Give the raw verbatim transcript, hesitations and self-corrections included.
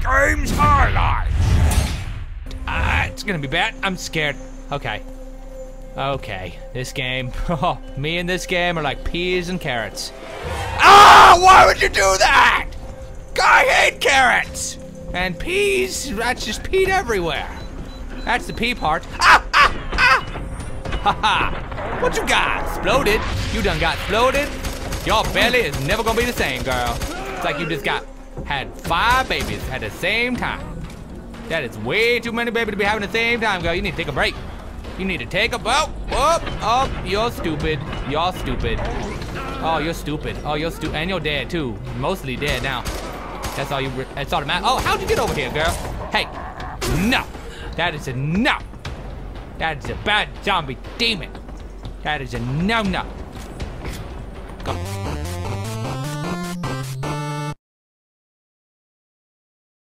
game's highlights. Ah, it's gonna be bad. I'm scared. Okay. Okay. This game. Oh, me and this game are like peas and carrots. Ah! Why would you do that? I hate carrots! And peas. That's just peed everywhere. That's the pea part. Ah! Ah! Ah! Ha ha! What you got? Exploded? You done got exploded? Your belly is never gonna be the same, girl. It's like you just got had five babies at the same time. That is way too many babies to be having at the same time, girl. You need to take a break. You need to take a oh, oh, oh, you're stupid. You're stupid. Oh, you're stupid. Oh, you're stupid. And you're dead too. Mostly dead now. That's all you. That's automatic. Oh, how'd you get over here, girl? Hey, no. That is a no. That is a bad zombie demon. That is a no-no. Come on.